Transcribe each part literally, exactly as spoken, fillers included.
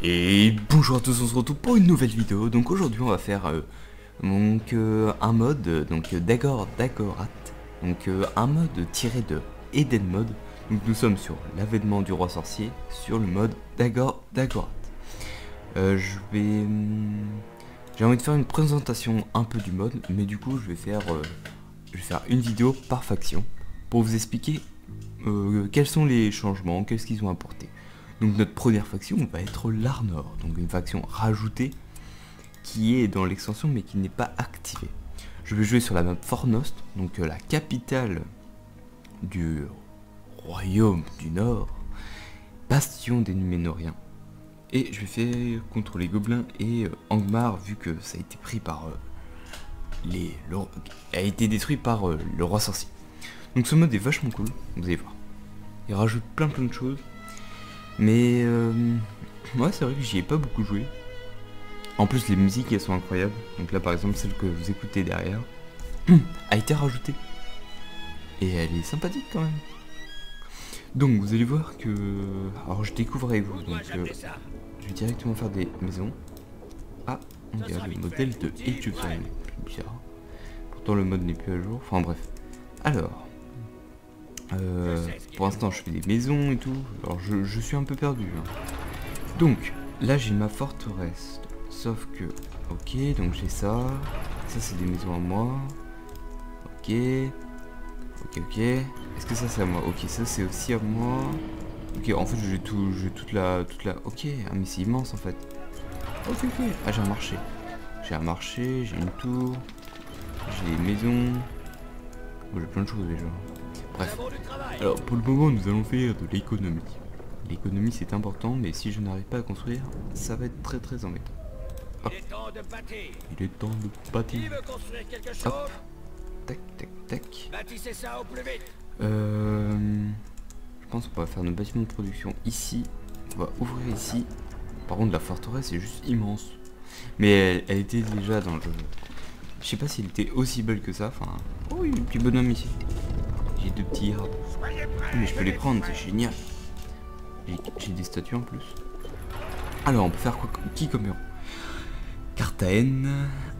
Et bonjour à tous, on se retrouve pour une nouvelle vidéo. Donc aujourd'hui on va faire euh, donc, euh, un mode, euh, donc Dagor Dagorath, donc euh, un mode tiré de Eden mode. Donc nous sommes sur l'avènement du roi sorcier, sur le mode Dagor Dagorath. Euh, je vais... J'ai envie de faire une présentation un peu du mode, mais du coup je vais faire, euh, je vais faire une vidéo par faction pour vous expliquer euh, quels sont les changements, qu'est-ce qu'ils ont apporté. Donc notre première faction va être l'Arnor, donc une faction rajoutée qui est dans l'extension mais qui n'est pas activée. Je vais jouer sur la map Fornost, donc euh, la capitale du royaume du Nord, bastion des Númenoriens. Et je vais faire contre les gobelins et euh, Angmar, vu que ça a été pris par euh, les le, a été détruit par euh, le roi sorcier. Donc ce mode est vachement cool, vous allez voir. Il rajoute plein plein de choses. Mais euh, ouais, c'est vrai que j'y ai pas beaucoup joué. En plus les musiques elles sont incroyables. Donc là par exemple celle que vous écoutez derrière a été rajoutée. Et elle est sympathique quand même. Donc vous allez voir que... Alors je découvre avec vous. Donc euh, je vais directement faire des maisons. Ah, on dirait le modèle de Étufel. Bizarre. Pourtant le mode n'est plus à jour. Enfin bref. Alors... Euh, pour l'instant je fais des maisons et tout, alors je, je suis un peu perdu hein. Donc là j'ai ma forteresse, sauf que ok, donc j'ai ça, ça c'est des maisons à moi, ok, ok, ok, est-ce que ça c'est à moi, ok, ça c'est aussi à moi, ok, en fait j'ai tout, j'ai toute la, toute la, ok, ah, mais c'est immense en fait, ok, ok, ah j'ai un marché, j'ai un marché, j'ai une tour, j'ai des maisons, oh, j'ai plein de choses déjà. Bref, alors pour le moment nous allons faire de l'économie. L'économie c'est important, mais si je n'arrive pas à construire, ça va être très très embêtant. Hop. Il est temps de bâtir. Il est temps de bâtir. Qui veut construire quelque chose ? Hop. Tac tac tac. Bâtissez ça au plus vite. Euh, je pense qu'on va faire nos bâtiments de production ici. On va ouvrir ici. Par contre la forteresse est juste immense. Mais elle, elle était déjà dans le jeu. Je sais pas s'il était aussi belle que ça. Enfin, oh oui, le petit bonhomme ici. J'ai deux petits arbres. Mais je peux les prendre, c'est génial. J'ai des statues en plus. Alors on peut faire quoi, qui comme héros? Cartaen,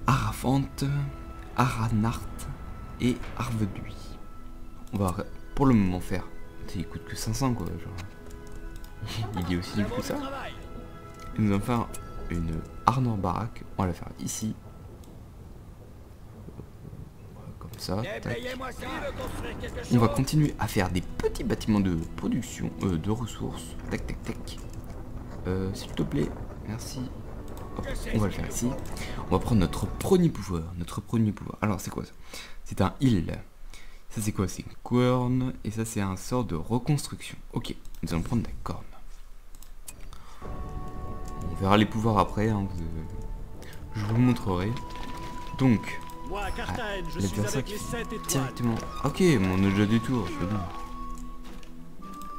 Arafante, Aranart et Arvedui. On va pour le moment faire. Il coûte que cinq cents quoi. Genre. Il y a aussi du coup ça. Et nous allons faire une Arnor baraque. On va la faire ici. Ça, on va continuer à faire des petits bâtiments de production, euh, de ressources. Tac, tac, tac. Euh, S'il te plaît, merci. Hop, on va le faire ici. On va prendre notre premier pouvoir. Notre premier pouvoir. Alors, c'est quoi ça? C'est un heal. Ça, c'est quoi? C'est une corne. Et ça, c'est un sort de reconstruction. Ok, nous allons prendre la corne. On verra les pouvoirs après. Hein, vous avez... Je vous montrerai. Donc... Moi, à Cartaen, ah, je suis avec les sept étoiles. Directement. Ok, mais on a déjà des tours, je veux bien.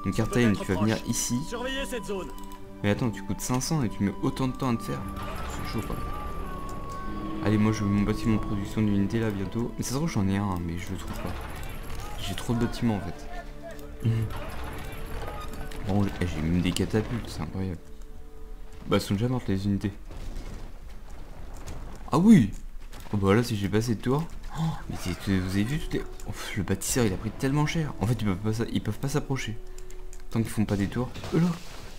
Une Cartaen qui va venir ici. Surveillez cette zone. Mais attends, tu coûtes cinq cents et tu mets autant de temps à te faire. C'est chaud, quoi. Allez, moi je veux mon bâtiment de production d'unité là bientôt. Mais ça se trouve, j'en ai un, mais je le trouve pas. J'ai trop de bâtiments en fait. Mmh. Bon, j'ai même des catapultes, c'est incroyable. Bah, elles sont déjà mortes les unités. Ah oui! Oh bah là si j'ai passé de tour, oh, mais vous avez vu toutes les... Ouf, le bâtisseur il a pris tellement cher. En fait ils peuvent pas, ils peuvent pas s'approcher tant qu'ils font pas des tours. Oh là,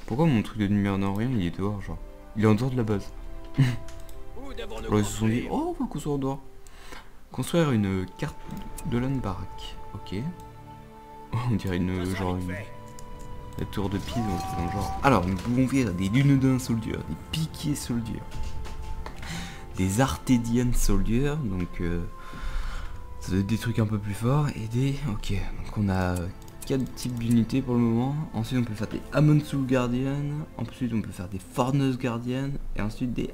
pourquoi mon truc de numéro non rien il est dehors genre, il est en dehors de la base. Alors ils se sont dit oh on va construire dehors. Construire une carte de l'un baraque. Ok. Oh, on dirait une genre une... la tour de Pise dans le genre. Alors nous pouvons faire des lunodins soldiers, des piquiers soldiers. Des Artédian Soldiers, donc euh, ça doit être des trucs un peu plus forts, et des... Ok, donc on a quatre types d'unités pour le moment. Ensuite on peut faire des Amon Sûl Guardian, ensuite on peut faire des Fornost Guardian, et ensuite des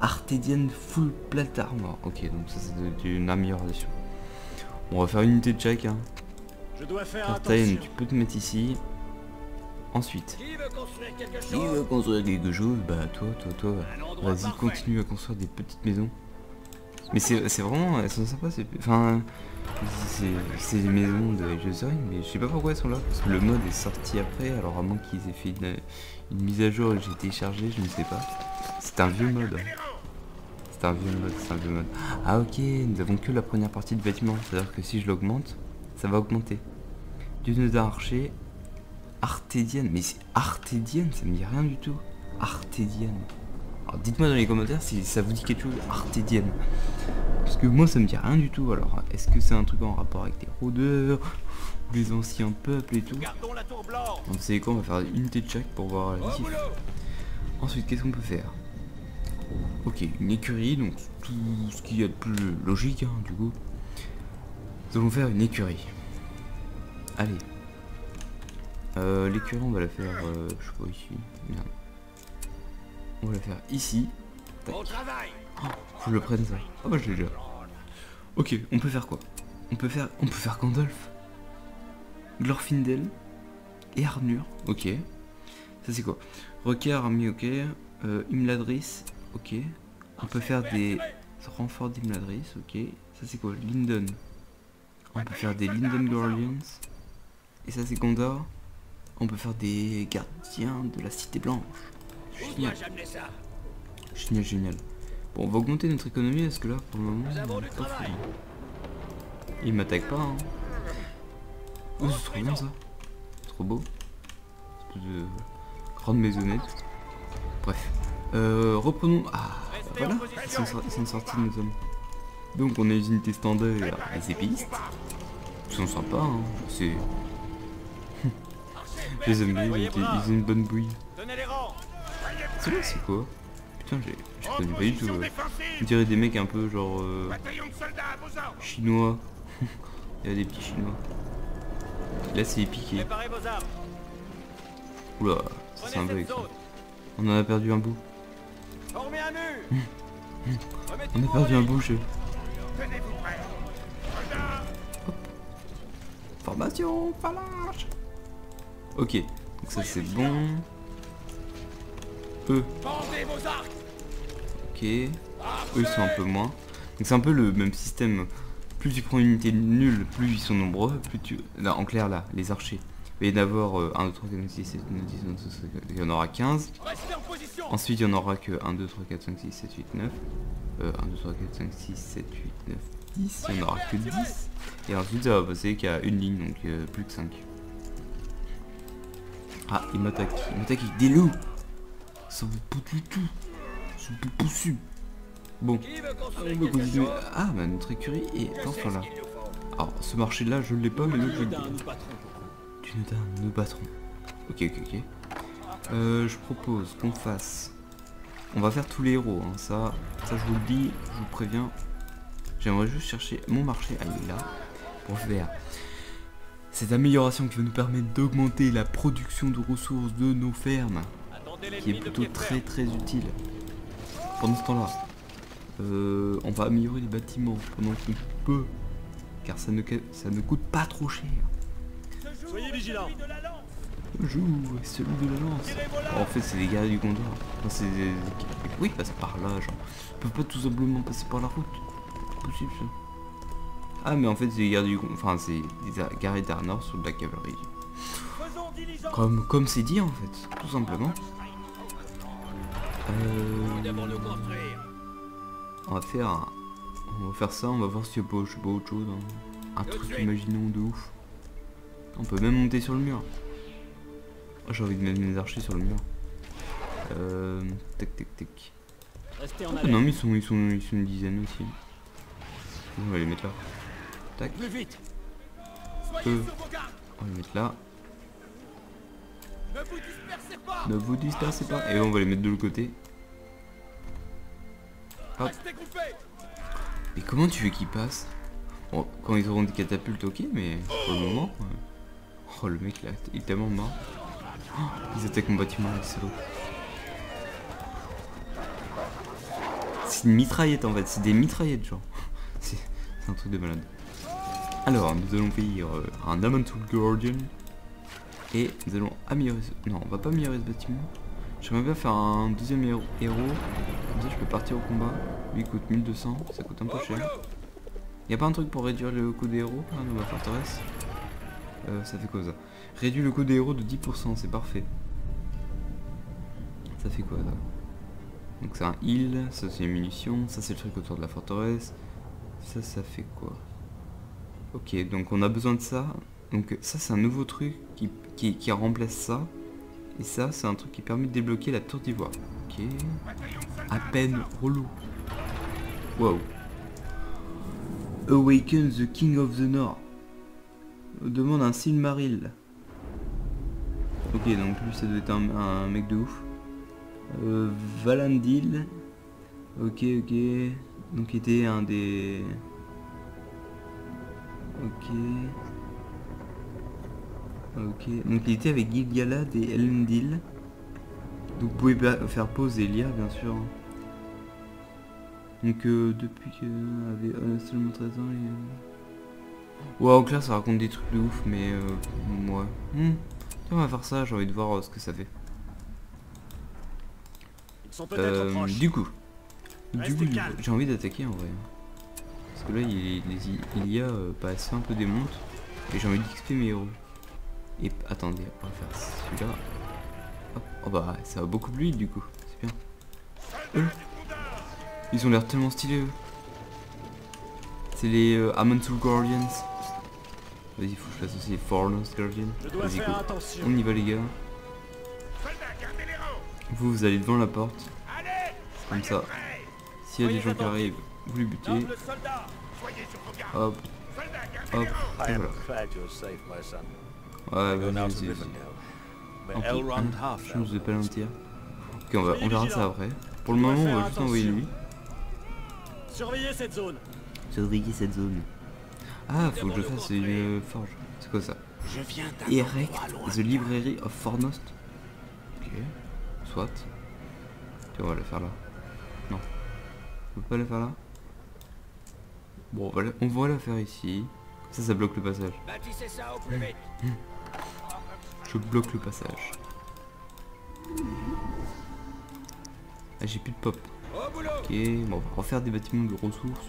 Artédian Full Plate Armor. Ok, donc ça c'est une amélioration. On va faire une unité de chaque. Hein. Je dois faire Cartaen, tu peux te mettre ici. Ensuite, qui veut construire quelque chose, qui veut construire quelque chose bah toi, toi, toi, vas-y continue à construire des petites maisons. Mais c'est vraiment, elles sont sympas, c'est, enfin, c'est des maisons de Jeux de Rings, mais je sais pas pourquoi elles sont là, parce que le mode est sorti après, alors à moins qu'ils aient fait une, une mise à jour que j'ai téléchargée, je ne sais pas. C'est un vieux mode. C'est un vieux mode, c'est un vieux mode. Ah ok, nous avons que la première partie de vêtements, c'est-à-dire que si je l'augmente, ça va augmenter. Dune d'archer, artédienne, mais c'est artédienne, ça me dit rien du tout. Artédienne. Alors dites-moi dans les commentaires si ça vous dit quelque chose, artédienne. Parce que moi ça me dit rien du tout, alors est-ce que c'est un truc en rapport avec les rôdeurs, les anciens peuples et tout. Donc c'est quoi, on va faire une tête check pour voir la diff. Ensuite qu'est-ce qu'on peut faire? Ok, une écurie, donc tout ce qu'il y a de plus logique, hein, du coup. Nous allons faire une écurie. Allez. Euh, l'écurie on va la faire, euh, je sais pas, ici. Merde. On va la faire ici. Tac. Oh, faut que je le prenne ça. Ah bah je l'ai déjà. Ok, on peut faire quoi? On peut faire, on peut faire Gandalf, Glorfindel et Arnor. Ok. Ça c'est quoi? Requerre, armée, ok. Euh, Imladris, ok. On peut faire des renforts d'Imladris, ok. Ça c'est quoi? Linden. On peut faire des Linden Guardians. Et ça c'est Gondor. On peut faire des gardiens de la Cité Blanche. Génial. Génial, génial. Bon, on va augmenter notre économie parce que là, pour le moment, pas fou. Il m'attaque pas, hein. Oh, c'est trop bien ça. Trop beau. Espèce de grande maisonnette. Bref. Euh, reprenons. Ah, voilà. Ils sont, ils sont sortis de nos hommes. Donc, on a les unités standards à épéistes. Ils sont sympas, hein. C'est. Je les aime bien, ils ont une bonne bouille. C'est quoi? Putain, j'ai connais pas du tout. Euh. On dirait des mecs un peu genre euh, chinois. Il y a des petits chinois. Là c'est épiqué. Oula, ça c'est un bug. On en a perdu un bout. On a perdu un bout, je. Hop. Formation, pas large. Ok, donc ça c'est bon. Eux. Ok. Eux ils sont un peu moins. Donc c'est un peu le même système. Plus tu prends une unité nulle, plus ils sont nombreux, plus tu. Là, en clair là, les archers. Il va y en avoir euh, un, deux, trois, quatre, cinq, six, sept, huit, neuf, dix, il y en aura quinze. Ensuite il y en aura que un, deux, trois, quatre, cinq, six, sept, huit, neuf. Euh, un, deux, trois, quatre, cinq, six, sept, huit, neuf, dix. Il y en aura que dix. Et ensuite ça va passer qu'à une ligne, donc euh, plus que cinq. Ah, il m'attaque. Il m'attaque avec des loups. Ça vous pousse du tout. C'est plus possible. Bon, on va continuer. Ah, bah notre écurie est enfin là. Alors, ce marché-là, je l'ai pas, mais l'autre, je l'ai. Tu nous donnes nos patrons. Ok, ok, ok. Euh, je propose qu'on fasse. On va faire tous les héros, hein. Ça, ça, je vous le dis, je vous préviens. J'aimerais juste chercher mon marché. Ah, il est là. Pour faire cette amélioration qui va nous permettre d'augmenter la production de ressources de nos fermes, qui est plutôt très très utile. Pendant ce temps là euh, on va améliorer les bâtiments pendant qu'on peut, car ça ne, ça ne coûte pas trop cher. Soyez vigilants. Le jour est celui de la lance. Alors, en fait c'est des guerriers du Gondor, enfin, des... oui ils passent par là, genre ils peuvent pas tout simplement passer par la route, c'est possible ça. Ah mais en fait c'est des guerriers du Gondor, enfin c'est des guerriers d'Arnor sur de la cavalerie, comme comme c'est dit en fait, tout simplement. Euh... On va faire un... on va faire ça, on va voir si je peux pas autre chose, hein. Un truc imaginons de ouf. On peut même monter sur le mur. Oh, j'ai envie de mettre mes archers sur le mur. Euh... Tac tac tac. Oh, non mais ils sont, ils sont ils sont une dizaine aussi. On va les mettre là. Tac. Euh. On va les mettre là. Ne vous dispersez pas. Et on va les mettre de l'autre côté. Hop. Mais comment tu veux qu'ils passent? Bon, quand ils auront des catapultes, ok, mais pour le moment... Euh... Oh, le mec, là, il est tellement mort. Oh, ils attaquent mon bâtiment, c'est beau. C'est une mitraillette, en fait. C'est des mitraillettes, genre. C'est un truc de malade. Alors, nous allons payer euh, un Amon Sûl Guardian. Et nous allons améliorer ce... Non, on va pas améliorer ce bâtiment. J'aimerais bien faire un deuxième héros. Comme ça, je peux partir au combat. Lui, il coûte mille deux cents. Ça coûte un peu cher. Y'a pas un truc pour réduire le coût des héros hein, dans ma forteresse? euh, Ça fait quoi ça? Réduit le coût des héros de dix pour cent, c'est parfait. Ça fait quoi là? Donc c'est un heal, ça c'est une munition, ça c'est le truc autour de la forteresse. Ça, ça fait quoi? Ok, donc on a besoin de ça. Donc ça c'est un nouveau truc qui, qui, qui remplace ça. Et ça c'est un truc qui permet de débloquer la tour d'ivoire. Ok. À peine relou. Wow. Awaken the King of the North. On demande un Silmaril. Ok, donc lui ça doit être un, un mec de ouf. Euh, Valandil. Ok, ok. Donc il était un des... Ok. Ok. Donc il était avec Gil-Galad et Elendil. Donc vous pouvez faire pause et lire bien sûr. Donc euh, depuis que euh, avait euh, seulement treize ans les... Wow, clair, ça raconte des trucs de ouf, mais euh, moi... Hmm. On va faire ça, j'ai envie de voir euh, ce que ça fait. Ils sont euh, du coup, du coup, j'ai envie d'attaquer en vrai. Parce que là, il, les, il y a euh, pas assez un peu des montes. Et j'ai envie d'expé mes héros. Et attendez, on va faire celui-là. Oh, oh bah, ça va beaucoup plus vite du coup. C'est bien. Euh, ils ont l'air tellement stylés eux. C'est les euh, Amon Sûl Guardians. Vas-y, faut que je fasse aussi les Fornost Guardians. Vas-y, go. On y va les gars. Vous, vous allez devant la porte. Comme ça. S'il y a des gens qui arrivent, vous les butez. Hop. Hop. Et voilà. Ouais, vas-y, vas-y. Je ne vous ai pas mentir. Ok, on, va, on verra ça après. Pour le moment, on va juste envoyer lui. Surveillez cette zone. Surveillez cette zone. Ah, faut que je fasse une forge. C'est quoi ça? Erect the library of Fornost. Ok. Soit. Tu vois, on va le faire là. Non. On peut pas le faire là. Bon, on va, la... on va la faire ici. Ça, ça bloque le passage. Je bloque le passage. Ah, j'ai plus de pop. Ok, bon, on va refaire des bâtiments de ressources.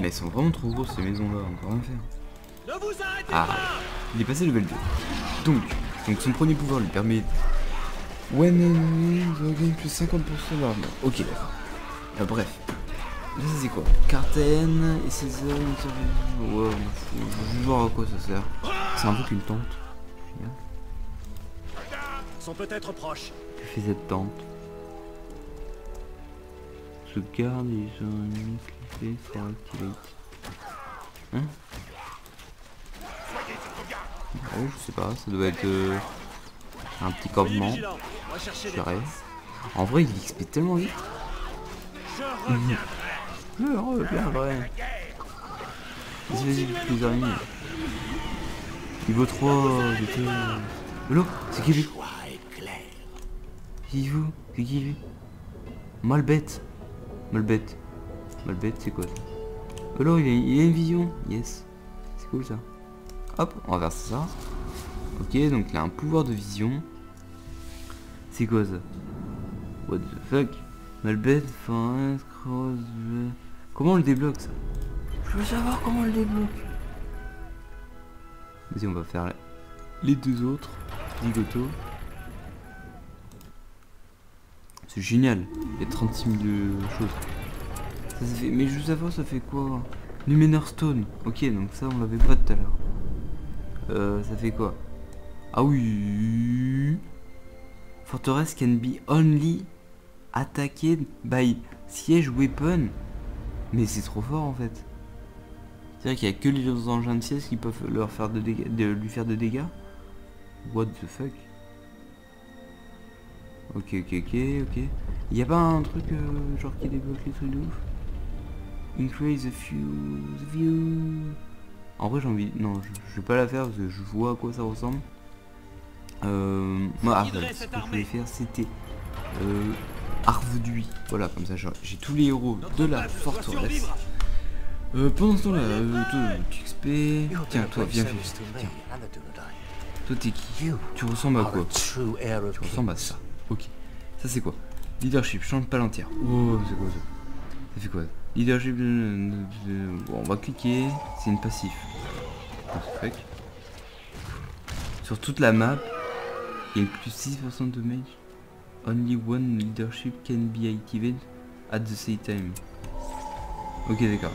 Mais elles sont vraiment trop grosses ces maisons là, on peut rien faire. Ah, il est passé level deux. Donc, donc son premier pouvoir lui permet... Ouais non non, je gagne plus cinquante pour cent d'armure. Ok d'accord. Euh, bref. Là ça c'est quoi? Cartaen et ses hommes... Ouais, wow, je veux voir à quoi ça sert. C'est un peu qu'une tente. Sont peut-être proches. Je fais cette tente. Je garde et j'ai un... For activate. Hein? Oh, je sais pas, ça doit être euh, un petit campement. En vrai, il X P tellement vite. Je reviendrai. Vas-y, vas-y, les araignées. Niveau trois, j'étais... Hello, c'est qui lui? C'est vous? C'est qui lui? Malbeth. Malbeth. Malbeth, c'est quoi ça? Oh là, il a, il a une vision. Yes. C'est cool ça. Hop, on va vers ça. Ok, donc il a un pouvoir de vision. C'est quoi ça? What the fuck? Malbeth, Forest, Cross... Comment on le débloque ça? Je veux savoir comment on le débloque. Vas-y, on va faire les deux autres. Digoto. C'est génial. Il y a trente-six mille choses. Ça fait... Mais juste avant ça fait quoi? Numenor Stone. Ok, donc ça on l'avait pas tout à l'heure. Euh, ça fait quoi? Ah oui. Fortress can be only attacked by siege weapon. Mais c'est trop fort en fait. C'est vrai qu'il y a que les engins de siège qui peuvent leur faire de dégâts, de lui faire de dégâts. What the fuck? Ok, ok, ok, ok. Y a pas un truc euh, genre qui débloque les trucs de ouf? Increase the view, the view. En vrai j'ai envie... Non, je, je vais pas la faire parce que je vois à quoi ça ressemble. Euh... Moi, ah, après, ce que je voulais faire c'était... Euh... Arvedui. Voilà, comme ça j'ai tous les héros de la forteresse. Euh, pendant ce temps-là, euh, X P... Tiens, toi, viens, viens. Tiens. Toi, t'es qui? Tu ressembles à quoi? Tu ressembles à ça. Ok. Ça, c'est quoi? Leadership, change palantir. Oh, c'est quoi ça? Ça fait quoi? Leadership... Bon, on va cliquer. C'est une passive. Sur toute la map. Il y a plus six pour cent de mage. Only one leadership can be activated at the same time. Ok, d'accord.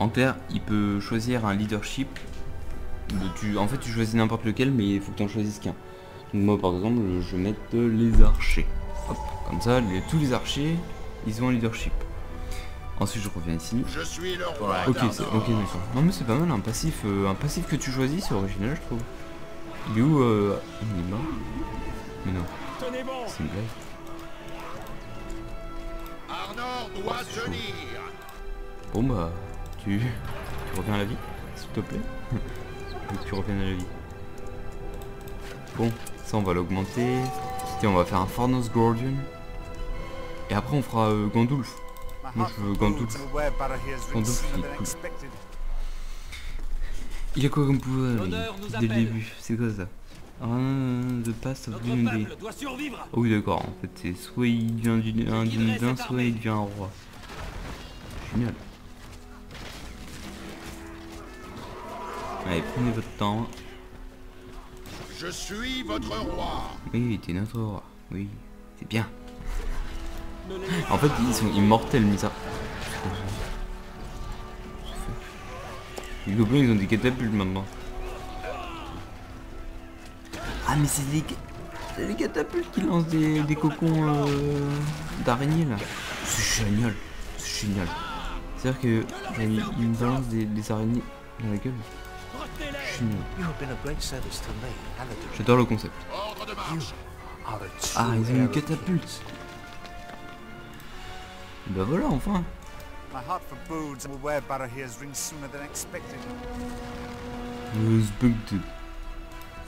En clair, il peut choisir un leadership. Tu, en fait, tu choisis n'importe lequel, mais il faut que tu en choisisses qu'un. Donc moi, par exemple, je vais mettre les archers. Hop, comme ça, les, tous les archers, ils ont un leadership. Ensuite, je reviens ici. Je suis le roi. Ok, c'est ok, d'accord. Non, mais c'est pas mal, un passif, euh, un passif que tu choisis, c'est original, je trouve. Il est où euh... Il est mort. Mais non. C'est une blague. Arnor doit oh, se lire. Bon bah, tu, tu reviens à la vie, s'il te plaît. Tu reviens à la vie. Bon, ça on va l'augmenter. On va faire un Fornost Guardian. Et après on fera euh, Gandalf. Moi je veux Gandalf. Gandalf il est cool. Il a quoi comme pouvoir dès le début? C'est quoi ça? Un de passe of l'unité. Oh oui d'accord, en fait c'est soit il devient du, un dindin, soit il devient un roi. Génial. Allez, prenez votre temps. Je suis votre roi. Oui, t'es notre roi. Oui, c'est bien. En fait, ils sont immortels, mais ça. Les gobelins, ils ont des catapultes maintenant. Ah, mais c'est des... des catapultes qui lancent des, des cocons euh, d'araignées là. C'est génial. C'est génial. C'est-à-dire que ils me balancent des, des araignées dans la gueule. J'adore le concept. Ah, ils ont une catapulte. Bah ben voilà, enfin.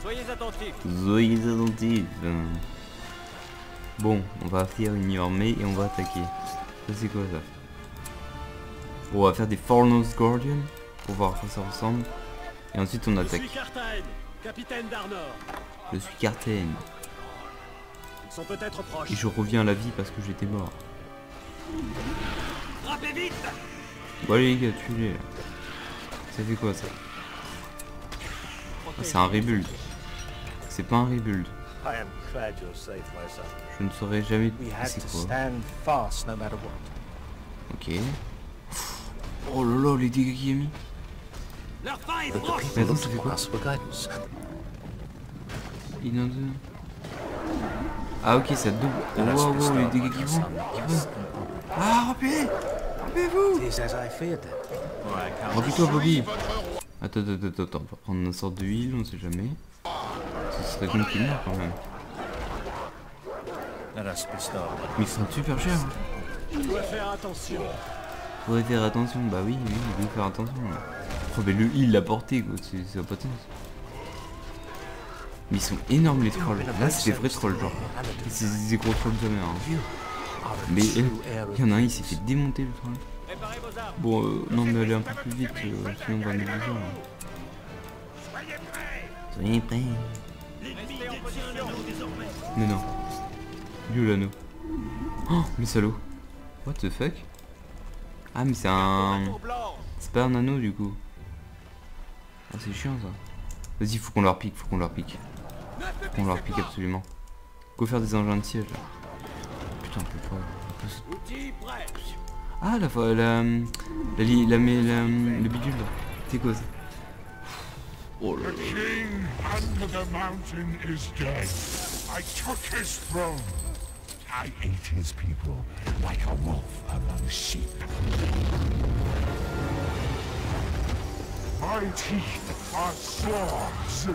Soyez attentifs. Soyez attentifs. Bon, on va faire une armée et on va attaquer. Ça c'est quoi ça? On va faire des Fornost Guardian pour voir à quoi ça ressemble. Et ensuite on attaque. Je suis Cartaen, capitaine d'Arnor. Je suis Cartaen. Ils sont peut-être proches. Et je reviens à la vie parce que j'étais mort. Frappez vite. Bon allez les gars, tuez-les là. Ça fait quoi ça? Ah, c'est un rebuild. C'est pas un rebuild. Je ne saurais jamais. C'est quoi? Ok. Oh là là, les dégâts qu'il a mis. Leur fin est proche. Mais attends, ça fait quoi? Il en a deux. Ah ok, ça double. Oh wow, wow, les dégâts qui vont. Ah, rappelez, rappelez-vous. Rappelez-toi Bobby. Attends, attends, attends, attends, on va prendre une sorte de heal, on sait jamais. Ce serait compliqué quand même. Mais ils sont super chers. Tu dois faire attention. Faudrait faire attention, bah oui, oui, il faut faire attention. Oh mais le il l'a porté quoi, c'est pas de sens. Mais ils sont énormes les trolls, là c'est des vrais trolls genre. C'est des gros trolls de merde. Hein. Mais il y en a un, il s'est fait démonter le troll. Bon euh, non mais allez un peu plus vite, euh, sinon on va nous bouger. Soyez prêts. Mais non. Dieu l'anneau. Oh mais salaud. What the fuck? Ah mais c'est un... C'est pas un anneau du coup. Ah c'est chiant ça. Vas-y faut qu'on leur pique, faut qu'on leur pique. Faut qu'on leur pique absolument. Go faire des engins de siège là. Putain on peut pas. Ah la fois la... La li... la mais la... Le bidule là. C'est quoi ça? Oh là là. I ate his people like a wolf among sheep. My teeth are swords.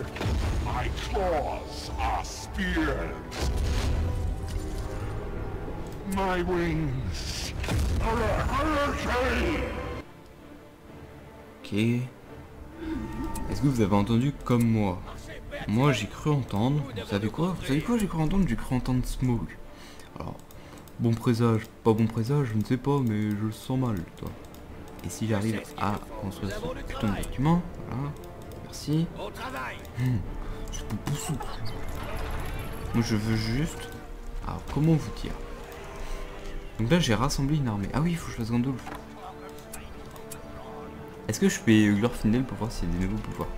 My claws are spears. My wings are a hurricane. Ok. Est-ce que vous avez entendu comme moi? Moi j'ai cru entendre. Vous savez quoi? Vous savez quoi j'ai cru entendre? J'ai cru entendre Smaug. Alors, bon présage, pas bon présage, je ne sais pas, mais je le sens mal, toi. Et si j'arrive à construire ce putain de document, voilà, merci. Hum, je peux pousser. Moi, je veux juste... Alors, comment vous dire? Donc là, j'ai rassemblé une armée. Ah oui, il faut que je fasse Gandalf. Est-ce que je fais Glorfindel pour voir s'il y a des nouveaux pouvoirs?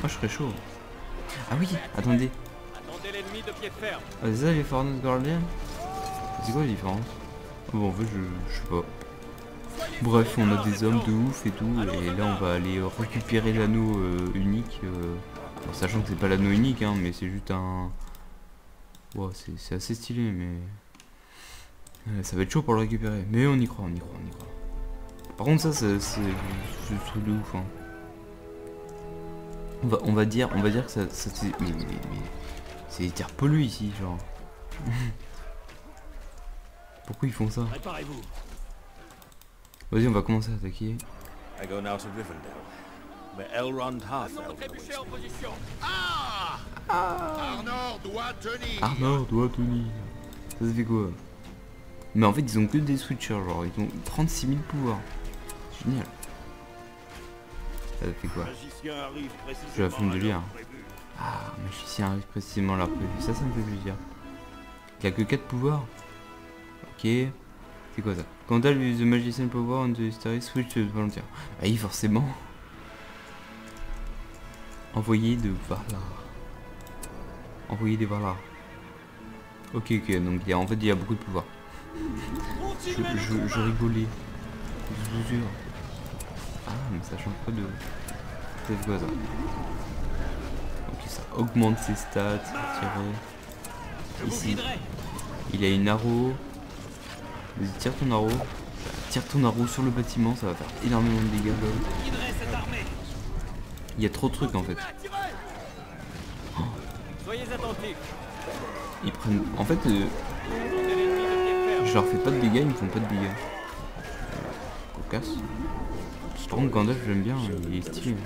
Moi, je serais chaud. Ah oui, attendez. Attendez l'ennemi de pied de ferme. Ah, c'est ça les Fornost Guardians. C'est quoi la différence? Bon, en fait, je, je sais pas. Bref, on a des hommes de ouf et tout, et là on va aller récupérer l'anneau euh, unique, euh, en sachant que c'est pas l'anneau unique, hein, mais c'est juste un... Wow, c'est assez stylé, mais... Euh, ça va être chaud pour le récupérer, mais on y croit, on y croit, on y croit. Par contre ça, c'est ce truc de ouf, hein. On va, on va dire, on va dire que ça... ça mais mais, mais, mais c'est des terres polluées ici, genre. Pourquoi ils font ça? Vas-y, on va commencer à attaquer. I go now to Rivendell, where Elrond half en position. Ah! Ah! Arnor doit tenir. Arnor doit tenir. Ça se fait quoi? Mais en fait, ils ont que des switchers, genre ils ont trente-six mille pouvoirs. Génial. Ça fait quoi? Je vais à fond de lire. Ah, magicien arrive précisément à l'heure prévue. Ça, ça me fait plaisir. Il a que quatre pouvoirs. Ok. C'est quoi ça? Gandalf use the magician power and the history switch de volontaire. Ah oui, forcément. Envoyé de Valar. Envoyé des Valar. Ok, ok, donc il y a, en fait il y a beaucoup de pouvoir. Je, je, je rigolais. Je vous jure. Ah, mais ça change pas de... C'est quoi ça? Ok, ça augmente ses stats. Tirer. Ici. Il a une arrow. Vas-y, tire ton arrow. Tire ton arrow sur le bâtiment, ça va faire énormément de dégâts. Il y a trop de trucs en fait. Oh. Ils prennent... En fait, euh... je leur fais pas de dégâts, ils me font pas de dégâts. Cocasse. Je trouve que Gandalf, j'aime bien, il est stylé.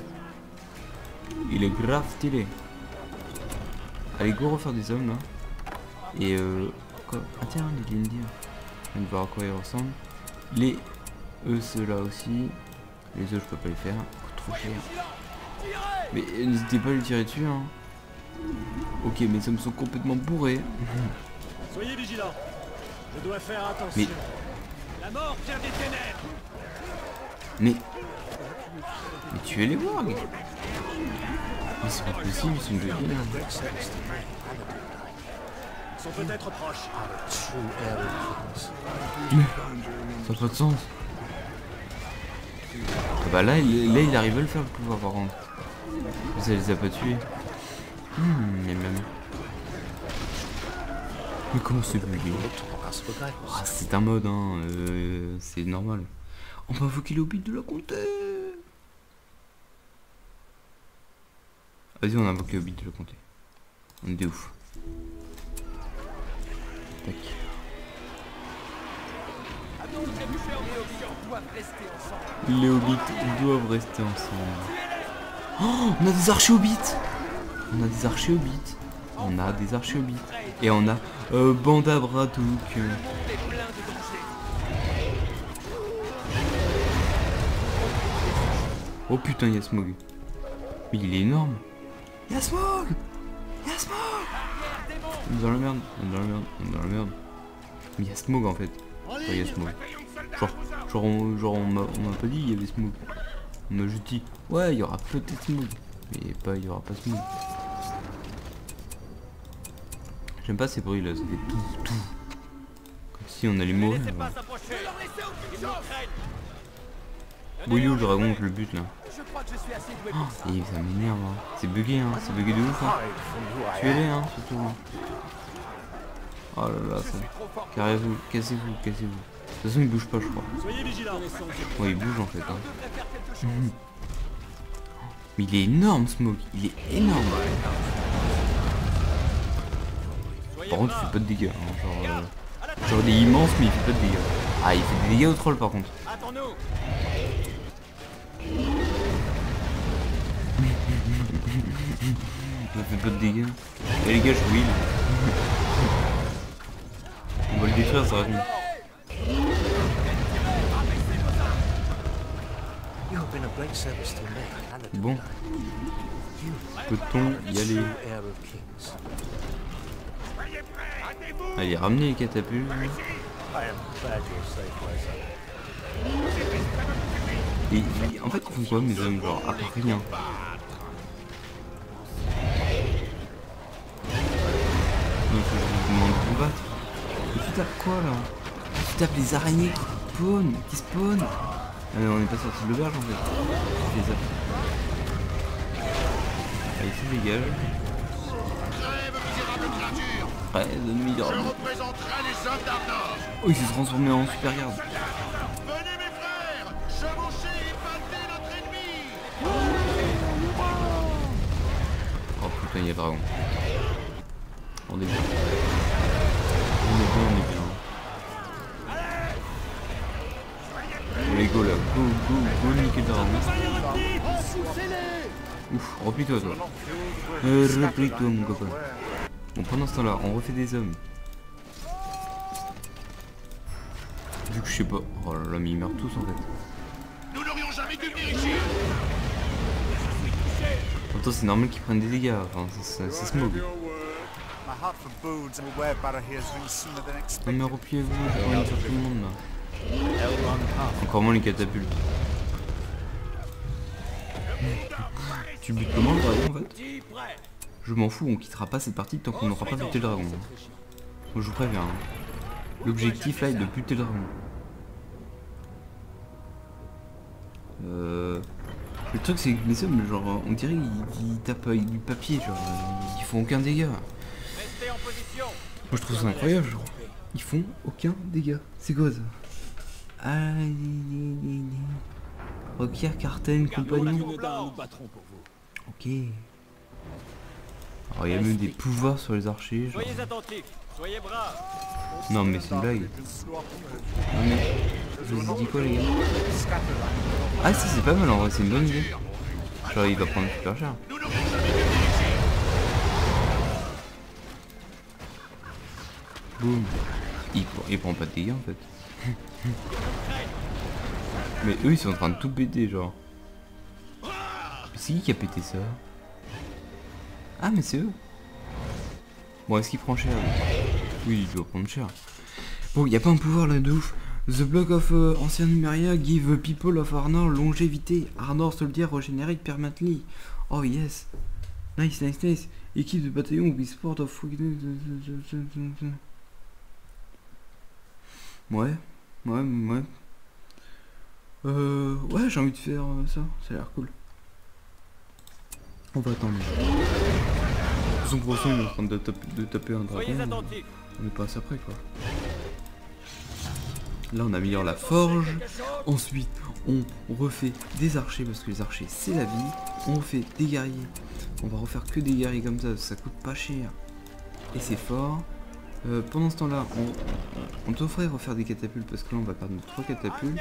Il est grave stylé. Allez, go refaire des hommes là. Et euh... Quoi? Ah tiens, les Lindir. On va voir à quoi ils ressemblent. Les eux ceux-là aussi. Les eux je peux pas les faire. Trop cher. Mais n'hésitez pas à les tirer dessus hein. Ok, mes hommes sont complètement bourrés. Soyez vigilants. Je dois faire attention. Mais... La mort vient des ténèbres. Mais... Mais tuez les wargs. Mais c'est pas possible, ils sont devenus là. Sont peut-être proches. Ça n'a pas de sens. Ah bah là il, là, il arrive à le faire le pouvoir par contre. Ça les a pas tués. Hmm, et même. Mais comment c'est bugué? Ah, c'est un mode, hein. Euh, c'est normal. On va invoquer le hobbit de la comté. Vas-y, on invoque le hobbit de la comté. On est des ouf. Tac. Les hobbits doivent rester ensemble. Oh, on a des archers hobbits. On a des archers hobbits. On a des archers hobbits. Et on a euh, Banda Bradouk. Oh putain, il y a Smaug. Mais il est énorme. Il y a Smaug. Il y a Smaug. On est dans la merde, on est dans la merde, on est dans la merde. Mais il y a Smaug en fait. Enfin, il y a Smaug. Genre, genre on, genre on m'a pas dit il y avait Smaug. On m'a juste dit, ouais il y aura peut-être Smaug. Mais pas, il y aura pas Smaug. J'aime pas ces bruits là, ça fait tout, tout. Comme si on allait mourir. Bouillou le dragon, je le bute là. Oh, et ça m'énerve, hein. C'est bugué, hein. C'est bugué de ouf, hein. Tuez-les, hein, surtout. Hein. Oh là là, ça. Carrez-vous, cassez-vous, cassez-vous. De toute façon, il bouge pas, je crois. Ouais, il bouge en fait, hein. Mmh. Mais il est énorme, Smaug. Il est énorme. Par contre, il fait pas de dégâts, hein. Genre, euh... genre, il est immense, mais il fait pas de dégâts. Ah, il fait des dégâts au troll, par contre. Ça fait pas de dégâts. Et les gars, je wheel. On va le détruire, ça va venir. Bon. Peut-on y aller? Allez, ramenez les catapultes. Et, en fait, ils font quoi mes hommes? Genre, à rien. combattre. Mais tu tapes quoi là? Tu tapes les araignées qui spawn, qui spawn. Ah mais on n'est pas sorti de l'auberge en fait. Les a... Allez, se dégage. Ouais, donne-moi d'or. Oh, il s'est transformé en super garde. Oh putain, il y a dragon. On est bien. On est bien, on est bien. Allez go là, go, go, go, niquer le dragon. Ouf, replie-toi toi. Euh, replie-toi mon copain. Bon, pendant ce temps là, on refait des hommes. Vu que je sais pas. Oh là là, mais ils meurent tous en fait. Nous n'aurions jamais dû venir ici. Attends, c'est normal qu'ils prennent des dégâts, enfin c'est Smaug. Non mais repliez-vous, on va sur tout le monde là. Encore moins les catapultes. Tu butes comment le dragon en fait? Je m'en fous, on quittera pas cette partie tant qu'on n'aura pas buté le dragon. Moi, je vous préviens. Hein. L'objectif là est de buter le dragon. Euh... Le truc c'est que les hommes, genre, on dirait qu'ils tapent avec du papier, genre, ils font aucun dégât. Moi je trouve ça incroyable, genre, ils font aucun dégât. C'est quoi ça? Allez, requiert Cartaen, compagnon. Ok. Alors il y a même des pouvoirs sur les archers, genre. Non mais c'est une blague. Non mais... Je vous ai dit quoi les gars? Ah si, c'est pas mal en vrai, c'est une bonne idée. Genre il va prendre super cher. Boum. Il, il prend pas de dégâts en fait. Mais eux ils sont en train de tout péter genre. C'est qui qui a pété ça? Ah mais c'est eux. Bon, est-ce qu'il prend cher? Oui, il doit prendre cher. Bon, il n'y a pas un pouvoir là de ouf. The block of uh, ancien Numeria give people of Arnor longévité. Arnor soldier regenerate permanently. Oh yes. Nice, nice, nice. Équipe de bataillon with sport of... Ouais, ouais, ouais. Euh... Ouais, j'ai envie de faire euh, ça. Ça a l'air cool. On va attendre. Son poisson, il est en train de taper, de taper un dragon. On est pas assez près quoi. Là on améliore la forge, ensuite on refait des archers parce que les archers c'est la vie, on refait des guerriers, on va refaire que des guerriers comme ça, ça coûte pas cher et c'est fort. Euh, pendant ce temps là on, on t'offrait refaire des catapultes parce que là on va perdre nos trois catapultes.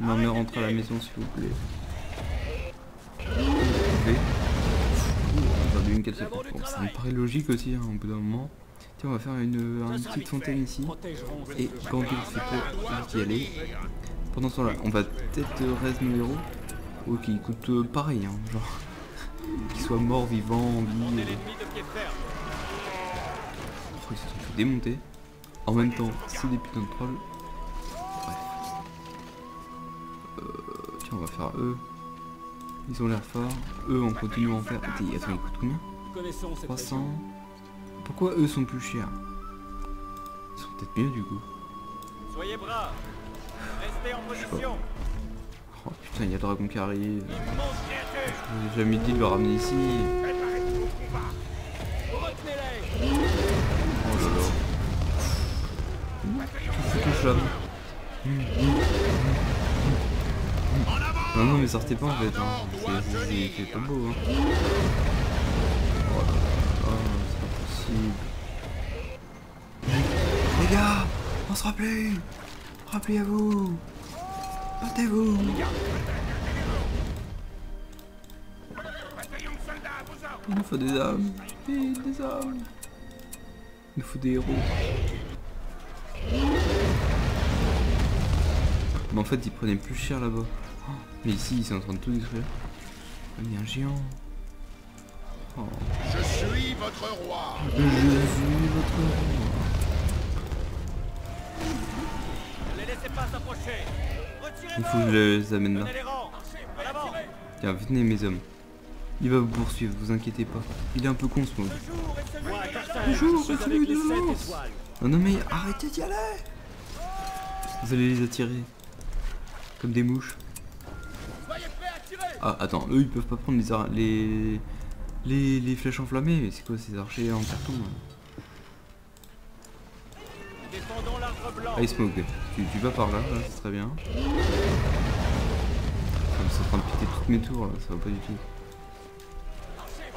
Non mais rentre à la maison s'il vous plaît. On va perdre une catapulte, bon, ça me paraît logique aussi hein, au bout d'un moment. On va faire une, une petite fontaine ici. Et quand on fait pour y aller. Pendant ce temps là, on va peut-être raise nos héros. Ok, il coûte euh, pareil hein, genre. Qu'ils soient morts, vivants, en vie. Euh... Oh, ils se sont fait démonter. En même temps, c'est des putains de trolls. Bref. Euh, tiens, on va faire eux. Ils ont l'air forts. Eux on continue à en faire. Attends, ils coûtent combien? Trois cents. Pourquoi eux sont plus chers? Ils sont peut-être mieux du coup. Soyez braves. Restez en position. Oh putain, il y a le dragon qui arrive. Je vous ai jamais dit de le ramener ici. Oh là là. Tout touche là. Non non mais sortez pas en fait hein. C'est pas beau hein. Les gars, on se rappelait. Rappelez à vous. Battez-vous. Il nous faut des âmes. Et des âmes. Il nous faut des héros. Mais en fait, ils prenaient plus cher là-bas. Mais ici, ils sont en train de tout détruire. Il y a un géant. Oh. Je suis votre roi. Je suis votre roi. Ne les laissez pas s'approcher. Il faut que je les amène là. Tiens, venez mes hommes. Il va vous poursuivre, vous inquiétez pas. Il est un peu con ce mode. Bonjour, c'est celui de l'ours. Oh non mais arrêtez d'y aller. Vous allez les attirer. Comme des mouches. Ah attends, eux ils peuvent pas prendre les les, les, les flèches enflammées, mais c'est quoi ces archers en carton hein. Allez Smaug, tu, tu vas par là, là c'est très bien. Ça me sera en train de péter toutes mes tours là, ça va pas du tout.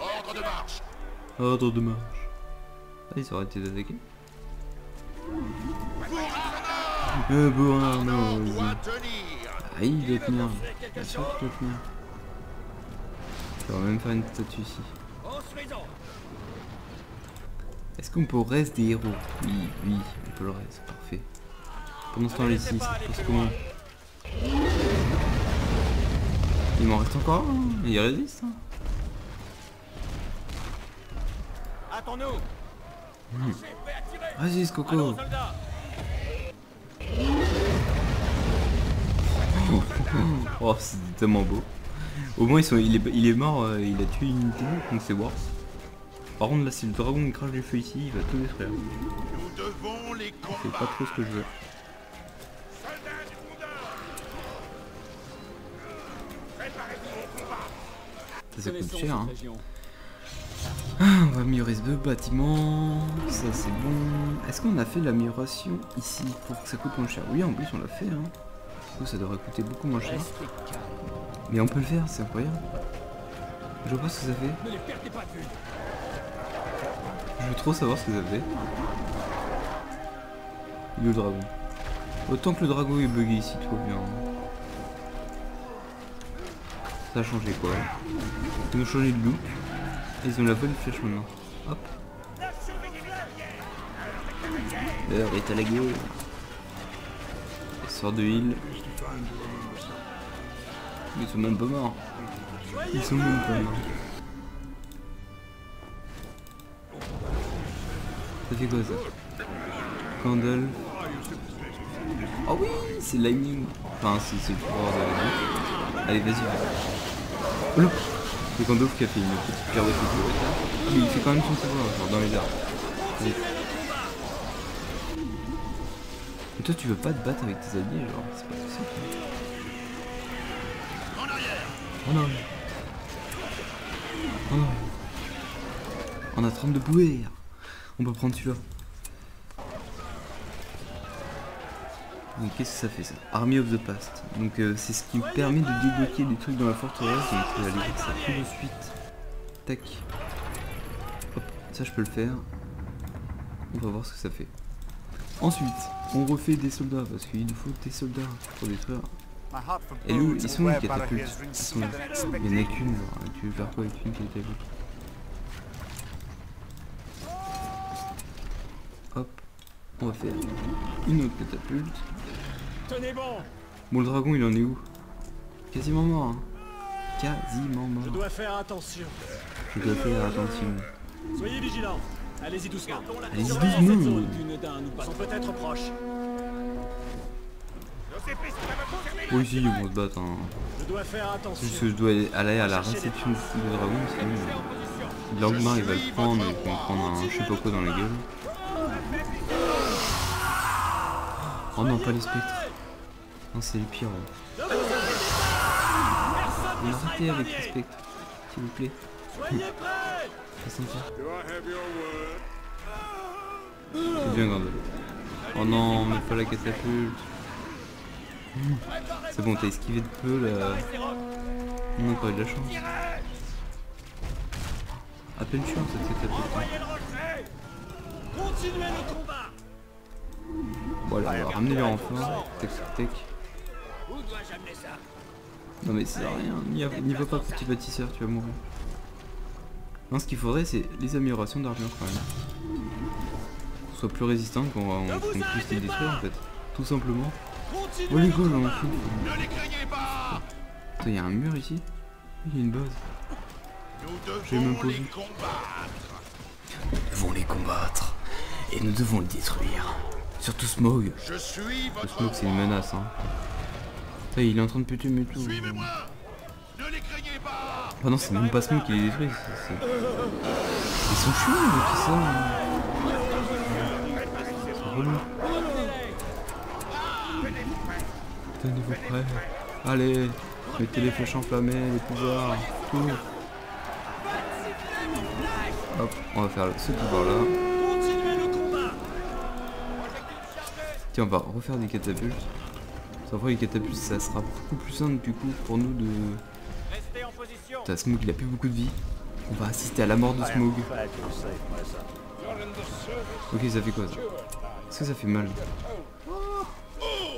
Ordre de marche. Ordre de marche. Ah, ils auraient été attaqués. Euh bon Arnor. Ah il doit tenir. Bien sûr qu'il doit tenir. On va même faire une statue ici. Est-ce qu'on peut reste des héros? Oui, oui, on peut le reste, parfait. Pendant ce temps là ici, parce que moi... Il m'en reste encore un, hein. Il résiste hein. Mmh. Résiste Coco. Oh c'est tellement beau. Au moins ils sont, il, est, il est mort, euh, il a tué une unité, donc c'est worse. Par contre là si le dragon crache du feu ici, il va tout détruire. C'est pas trop ce que je veux. Ça, ça coûte cher hein. Ah, on va améliorer ce bâtiment, ça c'est bon. Est-ce qu'on a fait l'amélioration ici pour que ça coûte moins cher? Oui en plus on l'a fait hein. Du coup ça devrait coûter beaucoup moins cher. Mais on peut le faire, c'est incroyable. Je vois pas ce que ça fait. Je veux trop savoir ce que ça fait. Il est où le dragon? Autant que le dragon est bugué ici, tout va bien. Ça a changé quoi. Ils ont changé de look. Et ils ont la bonne flèche maintenant. Hop. L'heure est à la gueule. Sort de heal. Ils sont même pas morts. Ils sont même pas morts. Ça fait quoi ça? Gandalf. Oh oui, c'est lightning. Enfin, c'est le pouvoir de... Allez, vas-y. Oh là. C'est Gandalf qui a fait une petite pierre de couteau. Mais il fait quand même son pouvoir, genre dans les arbres. Allez. Mais toi, tu veux pas te battre avec tes alliés, genre, c'est pas possible. Oh non. Oh non. On a trente de bouées. On peut prendre celui-là. Donc qu'est-ce que ça fait ça? Army of the Past. Donc euh, c'est ce qui me permet de débloquer des trucs dans la forteresse. Donc je vais aller faire ça tout de suite. Tac. Hop, ça je peux le faire. On va voir ce que ça fait. Ensuite, on refait des soldats parce qu'il nous faut des soldats pour détruire. Et où ils sont où les catapultes? Ils sont là. Il n'y en a qu'une, tu veux faire quoi avec une catapulte? Hop, on va faire une autre catapulte. Tenez bon. Bon, le dragon il en est où? Quasiment mort hein. Quasiment mort. Je dois faire attention. Je dois faire attention. Soyez vigilants. Allez-y doucement. Allez-y doucement. Ils sont peut-être proches. Oui, si, ils vont se battre. Hein. C'est juste que je dois aller à la réception du dragon, sinon l'Angmar il va le prendre et qu'on va prendre un je sais pas quoi dans la gueule. Oh non, pas les spectres. Non, c'est les pires. Hein. Arrêtez avec les spectres, s'il vous plaît. C'est sympa. C'est bien Gandalf. Oh non, mais pas la catapulte. C'est bon, t'as esquivé de peu là. On a pas eu de la chance. A peine chiant cette catapulte. Voilà, on va ramener les renforts. Tec, tec. Non mais ça sert à rien. N'y va pas, petit bâtisseur, tu vas mourir. Non, ce qu'il faudrait, c'est les améliorations d'armure quand même. Qu'on soit plus résistant, qu'on puisse les détruire en fait. Tout simplement. Oh les gars, j'en fous. Putain, y'a un mur ici. Il y a une base. J'ai même posé. Nous devons les combattre. Et nous devons le détruire. Surtout Smaug. Le Smaug c'est une menace hein. Putain, il est en train de péter mes tours. Oh non, c'est même pas Smaug qui les détruit. Ils sont chouins depuis ça. C'est relou. Tenez-vous prêts. Allez, mettez les flèches enflammées, les pouvoirs, tout. Hop, on va faire ce pouvoir là. Tiens, on va refaire des catapultes. Sauf que les catapultes, ça sera beaucoup plus simple du coup pour nous de... Putain, Smaug il a plus beaucoup de vie. On va assister à la mort de Smaug. Ok, ça fait quoi ça? Est-ce que ça fait mal?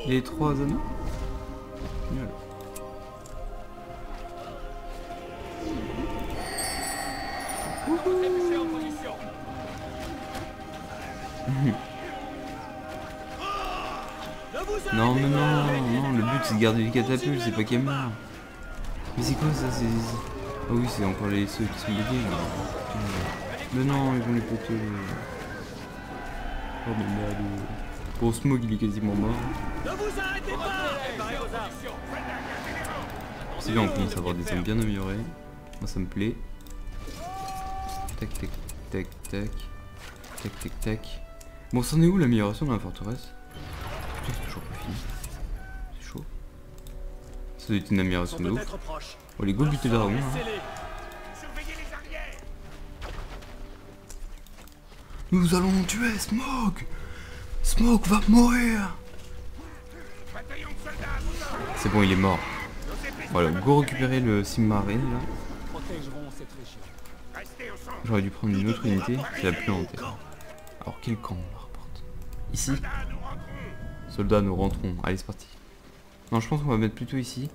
Les trois anneaux. Génial. Non mais non, non, le but c'est de garder les catapultes, c'est pas qu'il y a mort. Mais c'est quoi ça? C'est... Ah oui, c'est encore les ceux qui sont bloqués là. Mais non, ils vont les péter. Oh mais merde. Bon, Smaug il est quasiment mort. C'est bien, on commence à avoir des armes bien améliorées. Moi ça me plaît. Tac tac tac tac. Tac tac tac. Bon, c'en est où l'amélioration de la forteresse? C'est toujours pas fini. C'est chaud. Ça doit être une amélioration de ouf. Oh les go buter le dragon. Nous allons tuer Smaug. Smaug va mourir. C'est bon, il est mort. Voilà, go récupérer le Silmaril là. J'aurais dû prendre une autre unité, c'est la plus hantée. Alors quel camp on la reporte? Ici? Soldats, nous rentrons. Allez, c'est parti. Non, je pense qu'on va mettre plutôt ici.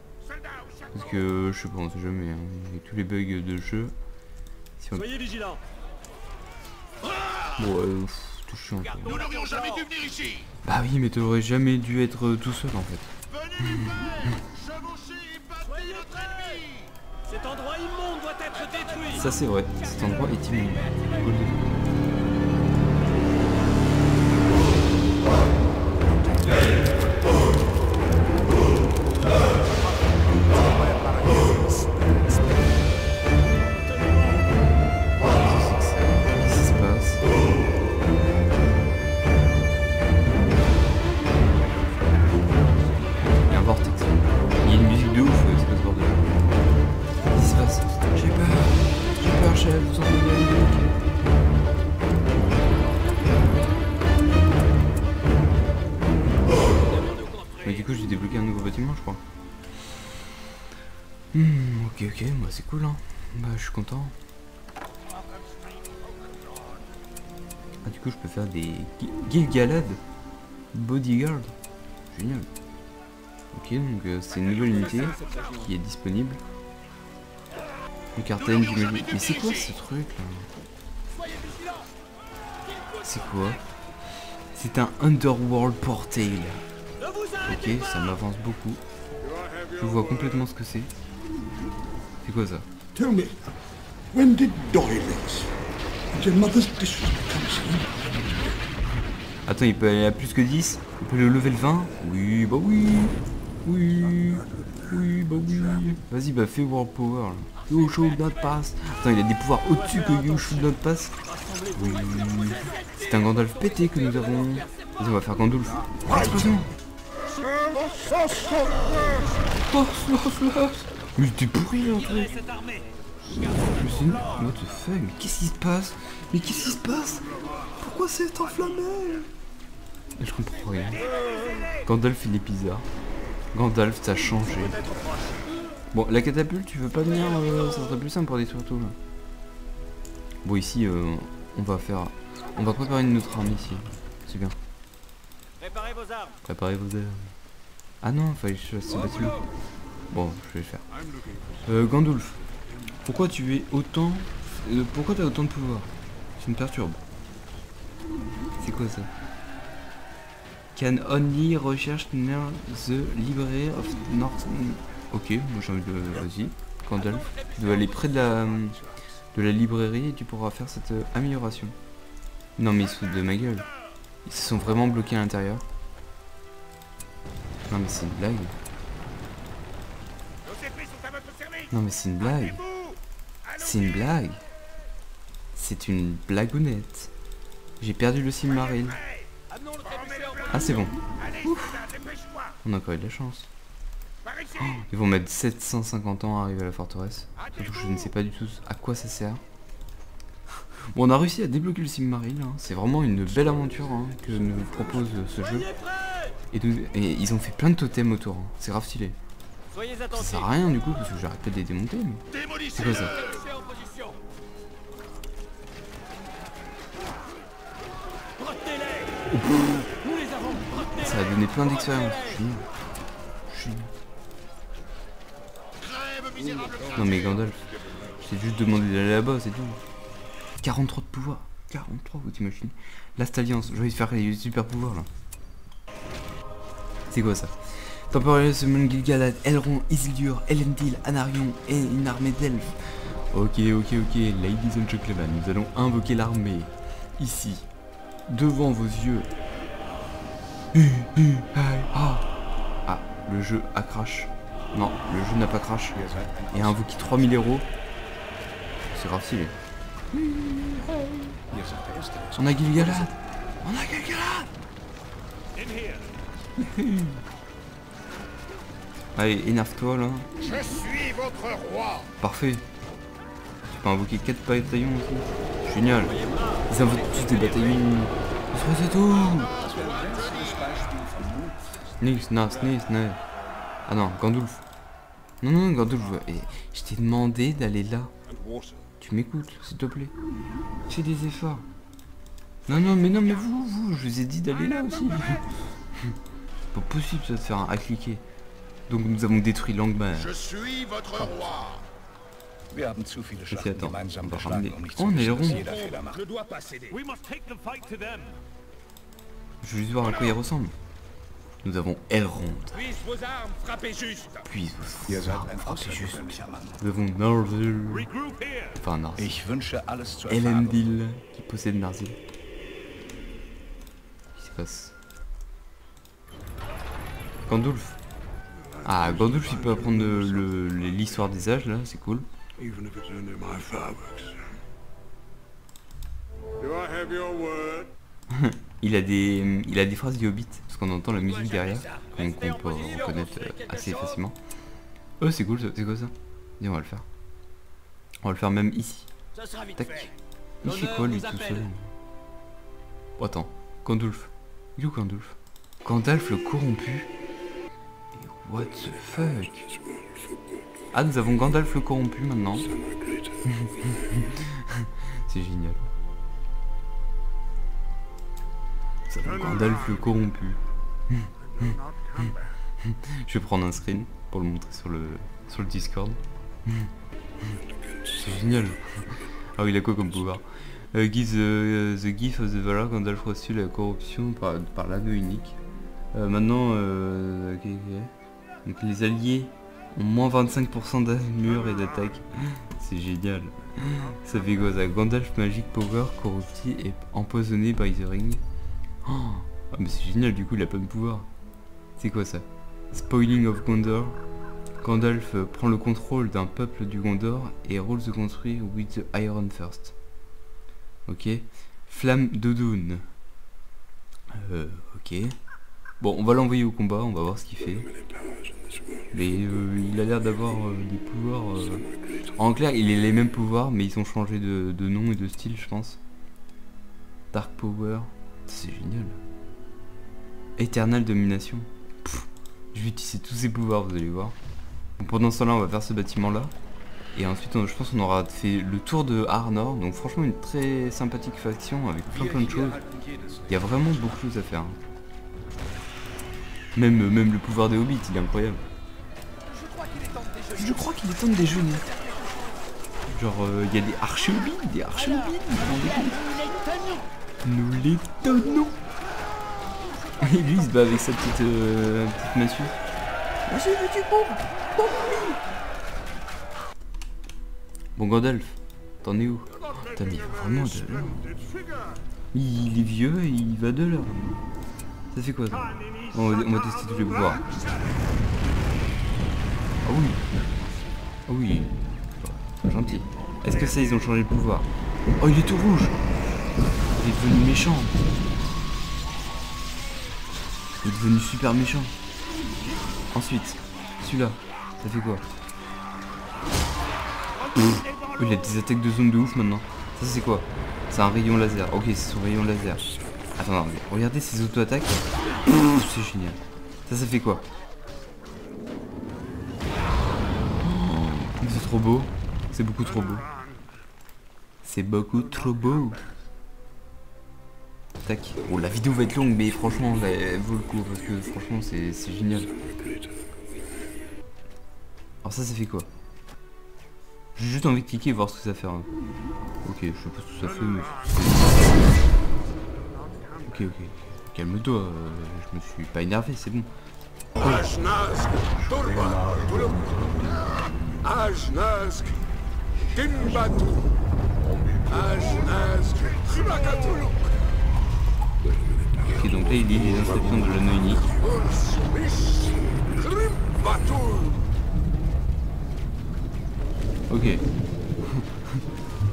Parce que je sais pas, on sait jamais. Hein, avec tous les bugs de jeu. Si on... Soyez vigilants. Bon, euh, pff, tout chiant. Quoi. Nous n'aurions jamais dû venir ici. Bah oui, mais t'aurais jamais dû être euh, tout seul en fait. Venez faire chevaucher et battre notre ennemi. Cet endroit immonde doit être détruit. Ça c'est vrai. Cet endroit est immonde. Ok, moi c'est cool hein, bah je suis content. Ah du coup je peux faire des Gil-Galad Bodyguard, génial. Ok, donc euh, c'est une nouvelle unité qui est disponible. Le Cartaen, j'imagine. Mais c'est quoi ce truc là? C'est quoi? C'est un Underworld Portail. Ok, ça m'avance beaucoup. Je vois complètement ce que c'est. C'est quoi ça? Tell me, when did Dory leave? And your mother's district comes in. Attends, il peut aller à plus que dix? Il peut le level vingt? Oui, bah oui. Oui. Oui, bah oui. Vas-y, bah fais World Power. Là. You should not pass. Attends, il a des pouvoirs au-dessus que You should not pass. Oui. C'est un Gandalf pété que nous avons. Vas-y, on va faire Gandalf. Explosion. Oh, mais t'es pourri en fait. Mais c'est... What the fuck? Mais qu'est-ce qui se passe? Mais qu'est-ce qui se passe? Pourquoi c'est enflammé? Je comprends rien. Gandalf il est bizarre. Gandalf ça a changé. Bon, la catapulte tu veux pas venir euh, ça serait plus simple pour détruire tout là. Bon ici euh, on va faire... On va préparer une autre arme ici. C'est bien. Préparez vos armes. Préparez vos armes. Ah non, fallait que je fasse ce bâtiment. Bon, je vais le faire. Euh, Gandalf, pourquoi tu es autant... Euh, pourquoi tu as autant de pouvoir? Tu me perturbes. C'est quoi ça? Can only research near the library of North... Ok, moi j'ai envie de... Vas-y, Gandalf, tu dois aller près de la... de la librairie et tu pourras faire cette euh, amélioration. Non mais ils se foutent de ma gueule. Ils se sont vraiment bloqués à l'intérieur. Non mais c'est une blague. Non mais c'est une blague. C'est une blague. C'est une blagounette. J'ai perdu le Silmaril. Ah c'est bon. Ouf. On a encore eu de la chance. Oh, ils vont mettre sept cent cinquante ans à arriver à la forteresse. Surtout que je ne sais pas du tout à quoi ça sert. Bon, on a réussi à débloquer le Silmaril. Hein. C'est vraiment une belle aventure hein, que nous propose ce jeu. Et, nous, et ils ont fait plein de totems autour. Hein. C'est grave stylé. Ça sert à rien du coup parce que j'arrête pas de les démonter. Mais... C'est quoi ça? Oh, ça a donné plein d'expérience. Non mais Gandalf, j'ai juste demandé d'aller là-bas, c'est tout. quarante-trois de pouvoir, quarante-trois, vous t'imagines? Last Alliance, j'ai envie de faire les super pouvoirs là. C'est quoi ça? Temporaire summon Gil-Galad, Elrond, Isildur, Elendil, Anarion et une armée d'elfes. Ok, ok, ok, ladies and gentlemen, nous allons invoquer l'armée. Ici, devant vos yeux. Ah, ah le jeu a crash. Non, le jeu n'a pas crash. Et a invoqué trois mille euros. C'est grave stylé. On a Gil-Galad. On a Gil-Galad. Allez, énerve-toi là. Je suis votre roi. Parfait. Tu peux invoquer quatre bataillons aussi. Génial. Ils invoquent tous des bataillons. C'est tout. Nix, nas, nix, nas. Ah non, Gandalf. Non, non, Gandalf, je t'ai demandé d'aller là. Tu m'écoutes, s'il te plaît. Fais des efforts. Non, non, mais non, mais vous, vous, je vous ai dit d'aller là aussi. C'est pas possible ça de faire un à cliquer. Donc nous avons détruit l'Angmar. Je suis votre roi. Attends, on va ramener. Oh, on est rond. Je veux juste voir à quoi il ressemble. Nous avons Elrond. Puisse vos armes frapper juste. Puisse vos armes frapper juste. Nous avons Narsil. Enfin Narsil. Elendil qui possède Narsil. Qu'est-ce qui se passe? Gandalf. Ah, Gandalf il peut apprendre l'histoire des âges là, c'est cool. Il a des, il a des phrases du Hobbit, parce qu'on entend la musique derrière, qu'on peut reconnaître assez facilement. Oh c'est cool, c'est quoi ça? Viens on va le faire. On va le faire même ici. Tac. Il fait quoi lui tout seul? Oh, attends, Gandalf. Il est où Gandalf? Gandalf le corrompu. What the fuck? Ah nous avons Gandalf le corrompu maintenant. C'est génial. Nous avons Gandalf le corrompu. Je vais prendre un screen pour le montrer sur le sur le Discord. C'est génial. Ah oui il a quoi comme pouvoir? uh, Give the, uh, the gift of the valor. Gandalf reçut la corruption par, par l'anneau unique. Uh, maintenant uh, okay, okay. Donc les alliés ont moins vingt-cinq pour cent d'armure et d'attaque. C'est génial. Ça fait quoi ça? Gandalf Magic Power, corrupti et empoisonné by the ring. Oh, ah mais c'est génial du coup il a plein de pouvoir. C'est quoi ça? Spoiling of Gondor. Gandalf euh, prend le contrôle d'un peuple du Gondor et roule the country with the iron first. Ok. Flamme de Dune. Euh, ok. Bon on va l'envoyer au combat, on va voir ce qu'il fait. Mais euh, il a l'air d'avoir euh, des pouvoirs... Euh... En clair, il a les mêmes pouvoirs, mais ils ont changé de, de nom et de style, je pense. Dark Power, c'est génial. Éternelle Domination. Pff, je vais utiliser tous ces pouvoirs, vous allez voir. Bon, pendant ce temps-là, on va faire ce bâtiment-là. Et ensuite, on, je pense qu'on aura fait le tour de Arnor. Donc franchement, une très sympathique faction avec plein plein de choses. Il y a vraiment beaucoup de choses à faire. Hein. Même, même le pouvoir des hobbits, il est incroyable. Je crois qu'il est temps de déjeuner. Genre, il euh, y a des archers-hobbits, des archers-hobbits. Nous les tenons. Et lui, il se bat avec sa petite, euh, petite massue. Massue du pompe. Bon, Gandalf, t'en es où? Putain, mais il va vraiment de l'heure. Il est vieux et il va de l'heure. Ça fait quoi ça? On va, on va tester tous les pouvoirs. Ah oui. Oui. Gentil. Est-ce que ça, ils ont changé de pouvoir? Oh, il est tout rouge. Il est devenu méchant. Il est devenu super méchant. Ensuite, celui-là, ça fait quoi? Pff, il a des attaques de zone de ouf maintenant. Ça, c'est quoi? C'est un rayon laser. Ok, c'est son rayon laser. Attends, non, mais regardez ces auto-attaques. C'est génial. Ça, ça fait quoi? C'est trop beau. C'est beaucoup trop beau. C'est beaucoup trop beau. Tac. Bon, la vidéo va être longue, mais franchement, elle vaut le coup. Parce que franchement, c'est génial. Alors ça, ça fait quoi? J'ai juste envie de cliquer et voir ce que ça fait. Hein. Ok, je sais pas ce que ça fait, mais... Ok, ok. Calme-toi, euh, je me suis pas énervé, c'est bon. Oh. Ok, donc là il lit les instructions de l'anneau unique. Ok.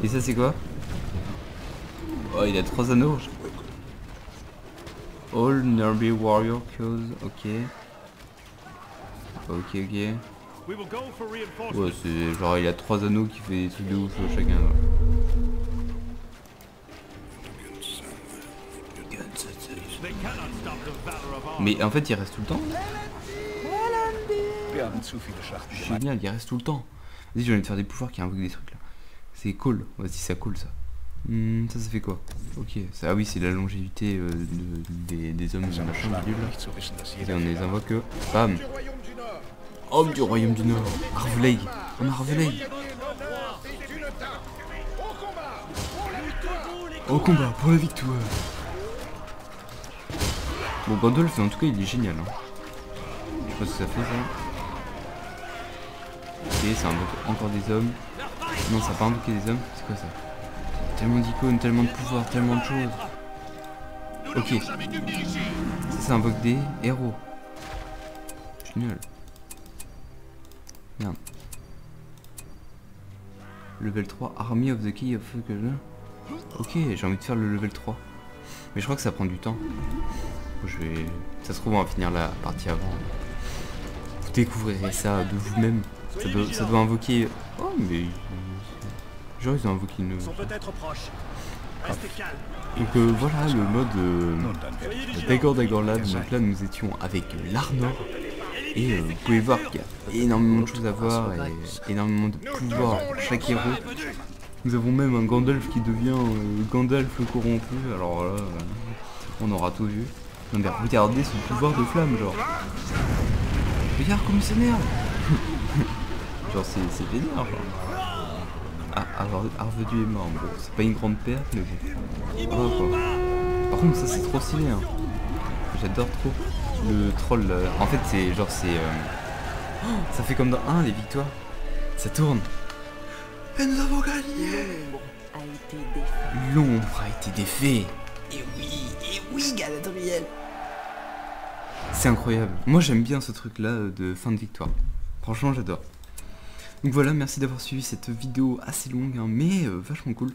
Et ça c'est quoi? Oh, il a trois anneaux. All Nerby Warrior Close. Ok. Ok, ok. Ouais, c'est genre il a trois anneaux qui fait des trucs de ouf chacun. Mais en fait il reste tout le temps. Génial, il reste tout le temps. Vas-y, j'ai envie de faire des pouvoirs qui invoquent des trucs là. C'est cool, vas-y, ça cool ça. Hum, ça ça fait quoi? Ok, ça, ah oui, c'est la longévité euh, de, des, des hommes de machin là. Et on les invoque, euh, bam. Homme du royaume du Nord, Arvedui, un Arvedui. Au combat pour la victoire. Bon, Gandalf, en tout cas, il est génial. Hein. Je sais pas ce que ça fait ça. Ok, ça invoque encore des hommes. Non, ça n'a pas invoqué des hommes. C'est quoi ça? Tellement d'icônes, tellement de pouvoirs, tellement de choses. Ok. Ça, ça invoque des héros. Génial. Merde. Level trois, Army of the Key of que ok, j'ai envie de faire le level trois. Mais je crois que ça prend du temps. Je vais... Ça se trouve, on va finir la partie avant. Vous découvrirez ça de vous-même. Ça doit, ça doit invoquer... Oh, mais... Genre, ils ont invoqué une... Ah. Donc euh, voilà le mode euh, Dagor Dagorath. Donc là, nous étions avec l'Arnor. Et euh, vous pouvez voir qu'il y a énormément de choses à voir et énormément de pouvoir pour chaque héros. Nous avons même un Gandalf qui devient euh, Gandalf le corrompu. Alors là, euh, on aura tout vu. Non mais regardez ce pouvoir de flamme, genre. Regarde comme il s'énerve. Genre c'est vénère, genre. Ah, alors Arvedui est mort, bon, c'est pas une grande perte, mais bon. Oh, quoi. Par contre, ça c'est trop stylé, hein. J'adore trop. Le troll, euh, en fait c'est genre c'est... Euh... Oh, ça fait comme dans un, les victoires. Ça tourne. Et nous avons gagné. L'ombre a été défait. Et oui, et oui Galadriel. C'est incroyable. Moi j'aime bien ce truc là de fin de victoire. Franchement j'adore. Donc voilà, merci d'avoir suivi cette vidéo assez longue, hein, mais euh, vachement cool.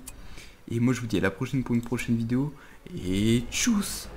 Et moi je vous dis à la prochaine pour une prochaine vidéo. Et tchuss.